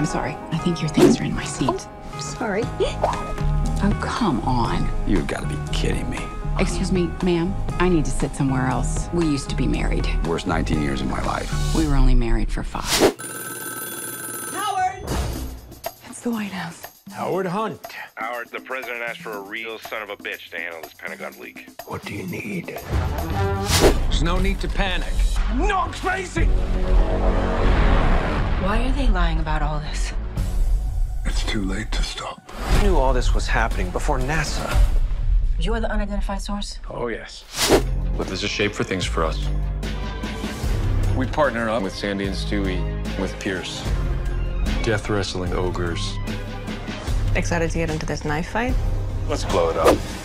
I'm sorry. I think your things are in my seat. Oh, sorry. Oh, come on. You've got to be kidding me. Excuse me, ma'am. I need to sit somewhere else. We used to be married. Worst 19 years of my life. We were only married for 5. Howard! It's the White House. Howard Hunt. Howard, the president asked for a real son of a bitch to handle this Pentagon leak. What do you need? There's no need to panic. Not crazy! Why are they lying about all this? It's too late to stop. I knew all this was happening before NASA. You're the unidentified source? Oh, yes. But there's a shape for things for us. We partner up with Sandy and Stewie, with Pierce. Death wrestling ogres. Excited to get into this knife fight? Let's blow it up.